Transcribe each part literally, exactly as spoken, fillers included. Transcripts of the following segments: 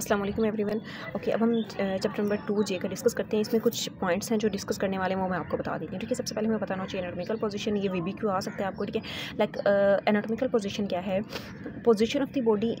अस्सलाम वालेकुम everyone. Okay, अब हम चैप्टर नंबर टू जे का डिस्कस करते हैं। इसमें कुछ पॉइंट्स हैं जो डिस्कस करने वाले हैं, वो मैं आपको बता देती हूँ। ठीक है, सबसे पहले मैं बताना चाहिए एनाटॉमिकल पोजीशन, ये वीबीक्यू आ सकता है आपको। ठीक है, लाइक एनाटॉमिकल पोजीशन क्या है? Position of the body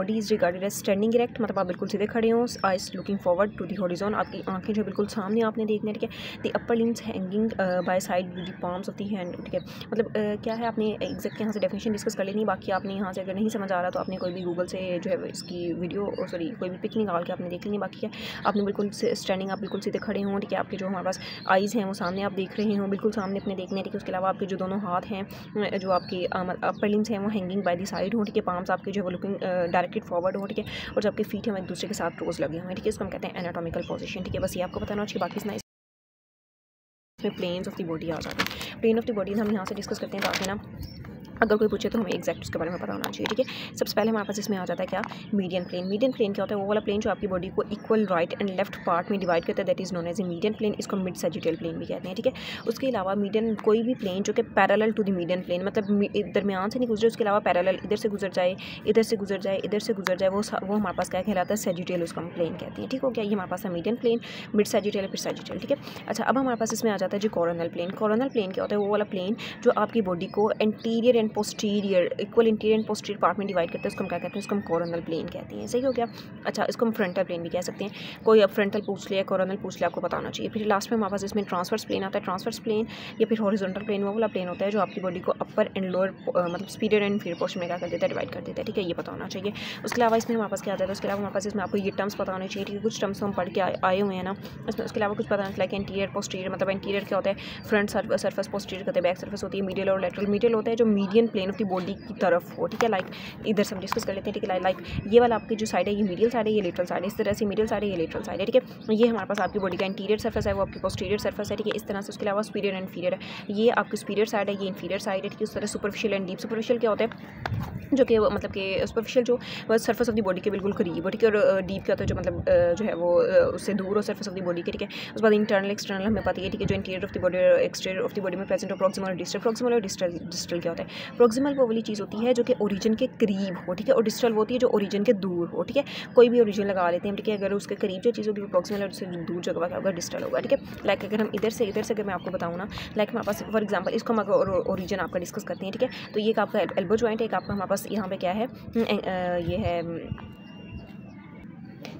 body is regarded as standing erect, मतलब आप बिल्कुल सीधे खड़े हों। Eyes looking forward to the horizon, आपकी आँखें जो बिल्कुल सामने आपने देखना है। ठीक है, the upper limbs hanging by side the palms of the hand. ठीक है, मतलब uh, क्या है, आपने एग्जैक्ट यहाँ से डेफिनेशन डिस्कस कर लेनी। बाकी आपने यहाँ से अगर नहीं समझ आ रहा तो आपने कोई भी गूगल से जो है इसकी वीडियो सॉरी कोई भी पिक निकाल के आपने देख लेंगे। बाकी क्या आपने बिल्कुल स्टैंडिंग, आप बिल्कुल सीधे खड़े हों। ठीक है, आपके जो हमारे पास आइज़ हैं वो सामने आप देख रहे हो, बिल्कुल सामने अपने देखने। ठीक है, उसके अलावा आपके जो दोनों हाथ हैं, जो आपके अपर लिम्स हैं वो हैंगिंग बाय द साइड हो। ठीक है, पाम्स आपके जो है वो लुकिंग डायरेक्टेड फॉरवर्ड हो। ठीक है, और जो आपके फीट हैं वो एक दूसरे के साथ क्लोज लगे हुए। ठीक है, इसको हम कहते हैं एनाटॉमिकल पोजीशन। ठीक है, बस ये आपको बताना चाहिए। बाकी ना इसमें प्लेन्स ऑफ द बॉडी आ जाते हैं। प्लेन ऑफ द बॉडी हम यहाँ से डिस्कस करते हैं ताकि ना अगर कोई पूछे तो हमें एक्जैक्ट उसके बारे में पता होना चाहिए। ठीक है, सबसे पहले हमारे पास इसमें आ जाता है क्या, मीडियन प्लेन। मीडियन प्लेन क्या होता है? वो वाला प्लेन जो आपकी बॉडी को equal right and left part में डिवाइड करता है, that is known as a median plane. इसको मिड सैजिटल प्लेन भी कहते हैं। ठीक है, उसके अलावा मीडियन कोई भी प्लेन जो कि parallel to the median plane, मतलब दरमियान से नहीं गुजरे, उसके अलावा पैरेलल इधर से गुजर जाए, इधर से गुजर जाए, इधर से गुजर जाए, वो वो हमारे पास क्या कहलाता है, सैजिटल उसका प्लेन कहते हैं। ठीक हो गया, ये हमारे पास है मीडियन प्लेन, मिड सैजिटल, फिर सैजिटल। ठीक है, अच्छा, अब हमारे पास इसमें आ जाता है जो कोरोनल प्लेन। कोरोनल प्लेन क्या होता है? वो वाला प्लेन जो आपकी बॉडी को anterior and posterior equal interior and posterior part में डिवाइड करते हैं, उसको हम क्या कहते हैं, उसको हम कोरोनल प्लेन कहते हैं। सही हो गया। अच्छा, इसको हम फ्रंटल प्लेन भी कह सकते हैं। कोई अब फ्रंटल पूछ लिया, कोरोनल पूछ लिया, आपको बताना चाहिए। फिर लास्ट में हमारे पास इसमें ट्रांसवर्स प्लेन आता है। ट्रांसवर्स प्लेन या फिर हॉरिजॉन्टल प्लेन वो वाला प्लेन होता है जो आपकी बॉडी को अपर एंड लोअर, मतलब स्पीडर एंड फिर पोर्शन में क्या कर देता है, डिवाइड कर देता है। ठीक है, ये पता होना चाहिए। उसके अलावा इसमें हमारे पास क्या आता है, उसके अलावा हमारे पास इसमें आपको ये टर्म्स पता होने चाहिए। ठीक है, कुछ टर्म्स हम पढ़ के आए हुए हैं ना इसमें। उसके अलावा कुछ पता नहीं, लाइक इंटीरियर पोस्टीरियर, मतलब इंटीरियर क्या होता है, फ्रंट सर्फस, पोस्टीरियर कहते हैं बैक सर्फस होती है, मीडियल और लेटरल। मीडियल होता है जो median plane of the body की तरफ हो। ठीक है, लाइक इधर से हम डिस्कस कर लेते हैं। ठीक है, लाइक ये वाला आपकी जो साइड है ये मीडियल साइड है, ये लेटरल साइड है, इस तरह से मीडियल साइड है, ये लेटरल साइड है। ठीक है, ये हमारे पास आपकी बॉडी का इंटीरियर सर्फेस है, वो आपकी पोस्टीरियर सर्फेस है। ठीक है, इस तरह से। उसके अलावा सुपीरियर एंड इन्फीरियर है, ये आपकी सुपीरियर साइड है, ये इन्फीरियर साइड है। ठीक है, उस तरह सुपरफिशियल एंड डीप। सुपरफिशियल क्या होता है, जो कि मतलब कि सुपरफिशियल जो सर्फेस ऑफ द बॉडी के बिल्कुल करीब। ठीक है, और डीप क्या होता है, जो मतलब जो है वो उससे दूर हो सर्फेस ऑफ द बॉडी के। ठीक है, उसके बाद इंटरनल एक्सटर्नल हमें पता है। ठीक है, जो interior of the body exterior of the body में प्रेजेंट हो, प्रॉक्सिमल और डिस्टल। प्रॉक्सिमल और डिस्टल डिस्टल क्या होता है? प्रॉक्सिमल वो वाली चीज़ होती है जो कि ओरिजिन के करीब हो। ठीक है, और डिस्टल होती है जो ओरिजिन के दूर हो। ठीक है, कोई भी ओरिजिन लगा लेते हैं। ठीक है, अगर उसके करीब जो चीज़ होगी वो प्रॉक्सिमल, और उससे दूर जगह क्या होगा, डिस्टल होगा। ठीक है, लाइक अगर हम इधर से इधर से अगर मैं आपको बताऊँ ना, लाइक हमारे पास फॉर एग्जाम्पल इसको हम ओरिजिन आपका डिस्कस करते हैं। ठीक है, तो ये आपका एल्बो जॉइंट है, एक आपका हमारे पास यहाँ पे क्या है, ये है,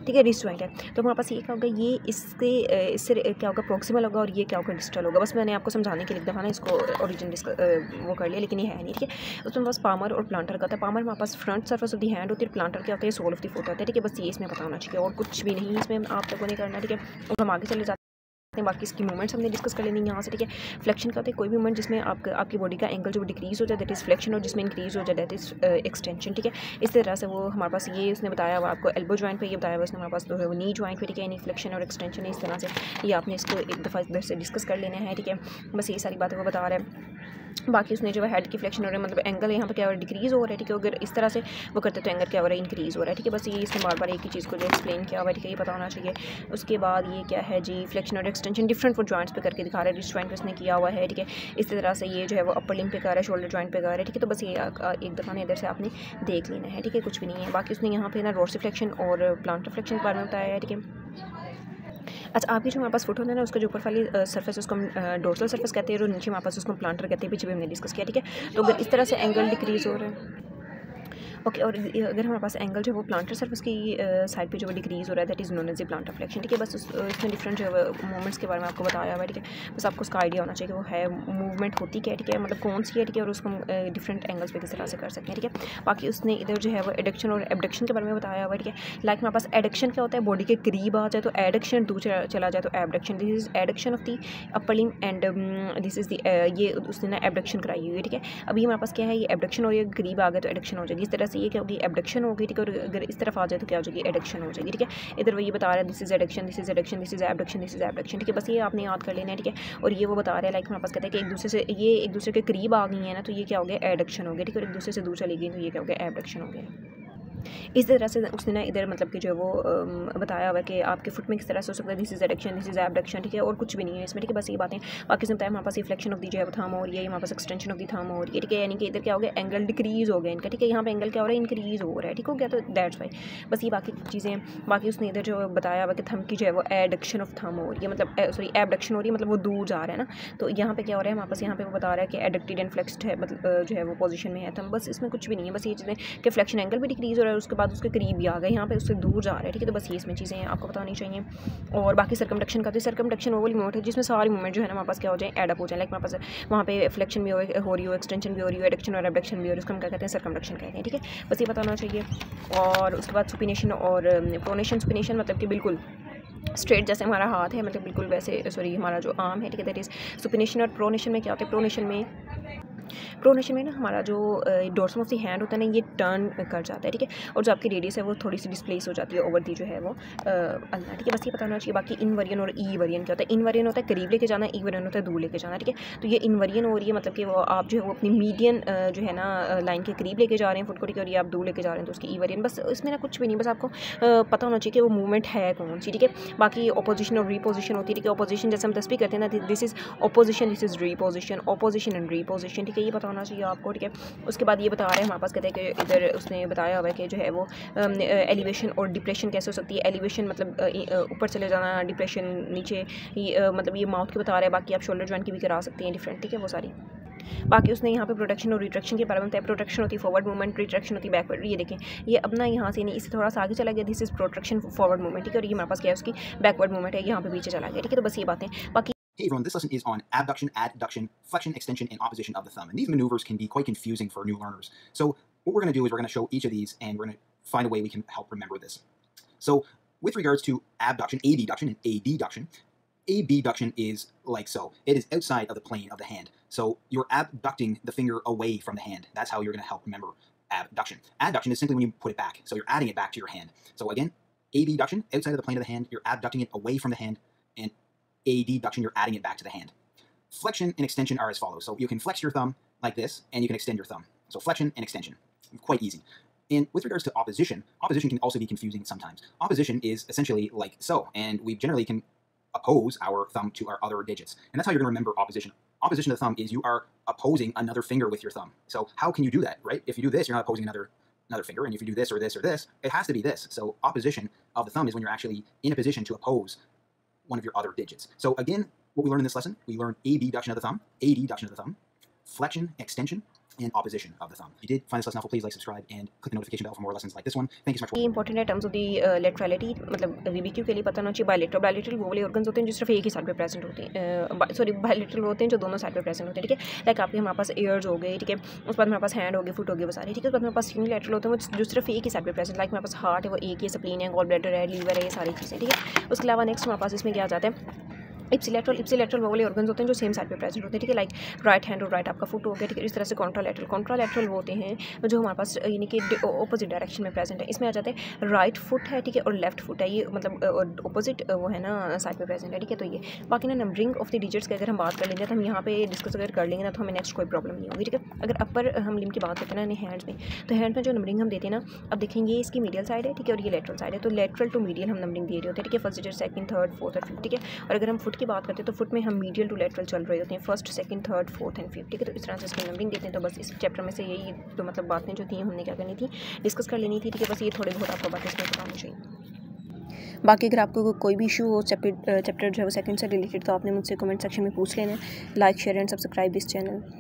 ठीक है, रिस्ट जॉइंट है। तो हमारे पास ये क्या होगा, ये इसके इससे क्या होगा, प्रॉक्सिमल होगा, और ये क्या होगा, डिस्टल होगा। बस मैंने आपको समझाने के लिए दफा ना इसको ओरिजिन डिस्क वो कर लिया, लेकिन ये है नहीं। ठीक है, उसमें हमारे पास पामर और प्लांटर का था। पामर हमारे पास front surface of the hand होती है, प्लांटर क्या होता है, सोल ऑफ द फुट होता है। ठीक है, बस ये इसमें बताना चाहिए, और कुछ भी नहीं इसमें आप लोगों ने करना। ठीक है, और हम आगे चले जाते हैं, बाकी इसकी मूवमेंट्स हमने डिस्कस कर लेनी यहाँ से। ठीक है, फ्लेक्शन का होता है कोई भी मूवमेंट जिसमें आप, आपकी बॉडी का एंगल जो डिक्रीज़ हो जाए, दैट इज़ फ्लेक्शन, और जिसमें इंक्रीज़ हो जाए, दैट इज़ एक्सटेंशन। ठीक है, इस तरह से वो हमारे पास ये उसने बताया हुआ आपको एल्बो जॉइंट पे, ये बताया हुआ उसने हमारे पास जो है वो नी जॉइंट पे। ठीक है, यानी फ्लेक्शन और एक्सटेंशन, इस तरह से ये आपने इसको एक दफ़ा इधर से डिस्कस कर लेना है। ठीक है, बस ये सारी बातें वो बता रहा है। बाकी उसने जो है हेड की फ्लेक्शन हो रहा है, मतलब एंगल यहाँ पर क्या हो रहा है, डिक्रीज़ हो रहा है। ठीक है, अगर इस तरह से वो करते तो एंगल क्या हो रहा है, इंक्रीज़ हो रहा है। ठीक है, बस ये इसने बार बार एक ही चीज़ को जो एक्सप्लेन किया हुआ है। ठीक है, ये पता होना चाहिए। उसके बाद ये क्या है जी, फ्लेक्शन और एक्सटेंशन डिफरेंट फॉर जॉइंट्स पे करके दिखा रहा है, रिस्ट जॉइंट पर उसने किया हुआ है। ठीक है, इस तरह से ये जो है वो अपर लिंब पे कर रहा है, शोल्डर जॉइंट पे कर रहा है। ठीक है, तो बस ये एक दफ़ा इधर से आपने देख लेना है। ठीक है, कुछ भी नहीं है। बाकी उसने यहाँ पे ना डोर्सिफ्लेक्शन और प्लांटर फ्लेक्शन के बारे में बताया है। ठीक है, अच्छा, आपकी जो हमारे पास फुट होता है ना, उसका जो ऊपर वाली सर्फेस उसको हम डोर्सल सर्फेस कहते हैं, और नीचे हमारे पास उसको प्लांटर कहते हैं, पीछे भी हमने डिस्कस किया। ठीक है, तो अगर इस तरह से एंगल डिक्रीज़ हो रहा है, ओके, और अगर हमारे पास एंगल जो है वो प्लांटर सर्फेस की साइड पे जो डिक्रीज़ हो रहा है, that is known as a plantar flexion. ठीक है, बस इसमें डिफरेंट जो है मूवमेंट्स के बारे में आपको बताया हुआ है। ठीक है, बस आपको उसका आइडिया होना चाहिए कि वो है मूवमेंट होती क्या है। ठीक है, मतलब कौन सी है। ठीक है, और उसको हम डिफरेंट एंगल्स पे किस तरह से कर सकते हैं। ठीक है, बाकी उसने इधर जो है वो एडक्शन और एबडक्शन के बारे में बताया हुआ है। ठीक है, लाइक हमारे पास एडक्शन क्या होता है, बॉडी के करीब आ जाए तो एडक्शन, दूसरा चला जाए तो abduction. This is adduction of the upper limb and this is the, ये उसने ना एबडक्शन कराई हुई है। ठीक है, अभी हमारे पास क्या है, ये एबडक्शन, और ये करीब आ गए तो एडक्शन हो जाएगी। इस तरह ये क्या होगी, एबडक्शन होगी। ठीक है, और अगर इस तरफ आ जाए तो क्या हो जाएगी, एडक्शन हो जाएगी। ठीक है, इधर वही बता रहा है, this is adduction, this is adduction, this is abduction, this is abduction. ठीक है, बस ये आपने याद कर लेना है। ठीक है, और ये वो बता रहा है, लाइक हमारे पास कहते हैं कि एक दूसरे से ये एक दूसरे के करीब आ गई है ना, तो ये क्या हो गया, एडक्शन हो गया। ठीक है, और एक दूसरे से दूर चली गई तो ये क्या हो गया, एबडक्शन हो गया। इस तरह से उसने ना इधर मतलब कि जो है वो बताया हुआ कि आपके फुट में किस तरह से हो सकता है, this is adduction, this is abduction, ठीक है, और कुछ भी नहीं है इसमें, ठीक है, बस ये बातें। बाकी से बताया हमारे पास ये फ्लेक्शन ऑफ दी जो है वो थाम हो रही है, हमारे पास एक्सटेंशन ऑफ दी थाम हो रही है, ठीक है, यानी कि इधर क्या हो गया, एंगल डिक्रीज़ हो गया इनका, ठीक है, यहाँ पर एंगल क्या हो रहा है, इंक्रीज़ हो रहा है, ठीक हो गया, तो दैट्स वाई बस ये बाकी चीज़ें। बाकी उसने इधर जो बताया हुआ कि थम की जो है वो एडक्शन ऑफ थाम हो रही है, मतलब सॉरी एबडक्शन हो रही है, मतलब वो दूर जा रहा है ना, तो यहाँ पर क्या हो रहा है, हमारे पास यहाँ पर वो बता रहा है कि एडक्टेड एंड फ्लेक्सड है, मतलब जो है वो पोजिशन में है थम, बस इसमें कुछ भी नहीं है, बस ये चीज़ें कि फ्लेक्शन एंगल भी डिक्रीज़ हो रहा है, उसके बाद उसके करीब भी आ गए, यहाँ पे उससे दूर जा रहा है, ठीक है, तो बस ये इसमें चीज़ें हैं आपको पता होनी चाहिए। और बाकी सर्कमडक्शन का तो सर्कमडक्शन वो वाली मूवमेंट है जिसमें सारी मूवमेंट जो है ना हमारे पास क्या हो जाए, एडअप हो जाए, लाइक हमारे पास वहाँ पे फ्लेक्शन भी हो रही हो, एक्सटेंशन भी हो रही हो, एडक्शन और एबडक्शन भी हो रही है, उसको हम क्या कहते हैं, सर्कमडक्शन कहते हैं, ठीक है, बस ये पता होना चाहिए। और उसके बाद सुपिनेशन और प्रोनेशन, सुपिनेशन मतलब कि बिल्कुल स्ट्रेट जैसे हमारा हाथ है, मतलब बिल्कुल वैसे सॉरी हमारा जो आर्म है, ठीक है, दैट इज़ सुपिनेशन। और प्रोनेशन में क्या होता है, प्रोनेशन में प्रोनेशन में ना हमारा जो डोर्सम ऑफ द हैंड होता है ना, ये टर्न कर जाता है, ठीक है, और जो आपकी रेडियस है वो थोड़ी सी डिस्प्लेस हो जाती है ओवर दी जो है वो अल्लाह, ठीक है, बस ये पता होना चाहिए। बाकी इनवर्जन और ईवर्जन क्या होता है, इनवर्जन होता है करीब लेके जाना, ईवर्जन होता है दूर लेके जाना, ठीक है, तो ये इनवर्जन हो रही है, मतलब कि वो आप जो है वो अपनी मीडियन जो है ना लाइन के करीब लेके जा रहे हैं फुट को, ठीक है, और ये आप दूर लेके जा रहे हैं तो उसकी ईवर्जन, बस इसमें ना कुछ भी नहीं, बस आपको पता होना चाहिए कि वो मूवमेंट है कौन सी, ठीक है। बाकी ऑपोजिशन और रीपोजिशन होती है, ठीक है, ऑपोजिशन जैसे हम तस्वीर करते हैं ना, this is opposition, this is reposition, opposition and reposition, ठीक है, ये पता होना चाहिए आपको, ठीक है। उसके बाद ये बता रहे हैं हमारे पास, कहते हैं कि इधर उसने बताया हुआ है कि जो है वो एलिवेशन और डिप्रेशन कैसे हो सकती है, एलिवेशन मतलब ऊपर चले जाना, डिप्रेशन नीचे, ये मतलब ये माउथ के बता रहा है, बाकी आप शोल्डर जॉइंट की भी करा सकते हैं डिफरेंट, ठीक है, वो सारी। बाकी उसने यहाँ पे प्रोट्रैक्शन और रिट्रैक्शन के बारे में बताया, प्रोट्रैक्शन होती है फॉरवर्ड मूवमेंट, रिट्रैक्शन होती है बैकवर्ड, ये देखें ये अपना यहाँ से नहीं, इससे थोड़ा सा आगे चला गया, this is protraction forward movement, ठीक है, और ये हमारे पास क्या है, उसकी बैकवर्ड मूवमेंट है, यहाँ पे पीछे चला गया, ठीक है, तो बस ये बातें। बाकी Hey everyone, this lesson is on abduction, adduction, flexion, extension, and opposition of the thumb. And these maneuvers can be quite confusing for new learners. So what we're going to do is we're going to show each of these and we're going to find a way we can help remember this. So with regards to abduction, abduction, and adduction, abduction is like so. It is outside of the plane of the hand. So you're abducting the finger away from the hand. That's how you're going to help remember abduction. Adduction is simply when you put it back. So you're adding it back to your hand. So again, abduction, outside of the plane of the hand. You're abducting it away from the hand. And adduction, you're adding it back to the hand. Flexion and extension are as follows. So you can flex your thumb like this, and you can extend your thumb. So flexion and extension, quite easy. And with regards to opposition, opposition can also be confusing sometimes. Opposition is essentially like so, and we generally can oppose our thumb to our other digits. And that's how you're going to remember opposition. Opposition to the thumb is you are opposing another finger with your thumb. So how can you do that, right? If you do this, you're not opposing another another finger, and if you do this or this or this, it has to be this. So opposition of the thumb is when you're actually in a position to oppose one of your other digits. So again, what we learned in this lesson, we learned abduction of the thumb, adduction of the thumb, flexion, extension, and opposition of the thumb. If you did find this lesson helpful, please like, subscribe, and click the notification bell for more lessons like this one. Thank you so much for watching. Important है terms of the uh, laterality, मतलब V B Q के लिए पता होना चाहिए, bilateral, bilateral वो वाले organs होते हैं जो सिर्फ एक ही साइड पे प्रेजेंट होते हैं, सॉरी bilateral होते हैं जो दोनों साइड पे प्रेजेंट होते हैं, ठीक है, लाइक आपके हमारे पास ears हो गए, ठीक है, उसके बाद हमारे पास हैंड हो गए, फुट हो गए, वो सारे, ठीक है, उसके बाद हमारे पास unilateral होते हैं जो सिर्फ एक ही साइड पे प्रेजेंट, लाइक हमारे पास हार्ट है वो एक ही, स्प्लीन है, गॉल ब्लैडर है, लीवर है, ये सारी चीज़ें, ठीक है। उसके अलावा नेक्स्ट हमारे पास इसमें क्या आ जाता है, इप्सिलेटरल, इप्सिलेटरल वो वाले ऑर्गन्स होते हैं जो सेम साइड पे प्रेजेंट होते हैं, ठीक है, लाइक राइट हैंड और राइट आपका फुट हो गया, ठीक है। इस तरह से कॉन्ट्रालेटरल, कॉन्ट्रालेटरल वो होते हैं जो हमारे पास यानी कि ऑपोजिट डायरेक्शन में प्रेजेंट है, इसमें आ जाते हैं राइट फुट है, ठीक है, और लेफ्ट फुट है, ये मतलब ऑपोजिट वो है ना साइड पे प्रेजेंट है, ठीक है, तो ये बाकी ना नंबरिंग ऑफ द डिजिट्स की अगर हम बात कर लेंगे तो हम यहाँ पे डिस्कस अगर कर लेंगे ना तो हमें नेक्स्ट कोई प्रॉब्लम नहीं होगी, ठीक है। अगर अपर हम लिम की बात करते हैं ना हैंड्स में, तो हैंड में जो नंबरिंग हम देते हैं ना, अब देखेंगे इसकी मीडियल साइड है, ठीक है, और ये लेटरल साइड है, तो लेटरल टू मीडियल हम नंबरिंग दे रहे होते हैं, ठीक है, first digit, second, third, fourth और फिफ्थ, ठीक है। और अगर हम फुट की बात करते हैं तो फुट में हम मीडियल टू लेटरल चल रहे होते हैं, first, second, third, fourth and fifth, ठीक है, तो इस तरह से इसकी नंबरिंग देते हैं। तो बस इस चैप्टर में से यही तो मतलब बातें जो थी हमने क्या करनी थी, डिस्कस कर लेनी थी, ठीक है, बस ये थोड़ी बहुत आपको बातें इसमें पता होनी चाहिए। बाकी अगर आपको कोई भी इशू हो चैप्टर चैप्टर जो है वो सेकंड से रिलेटेड, तो आपने मुझसे कमेंट सेक्शन में पूछ लेना। Like, share and subscribe this channel.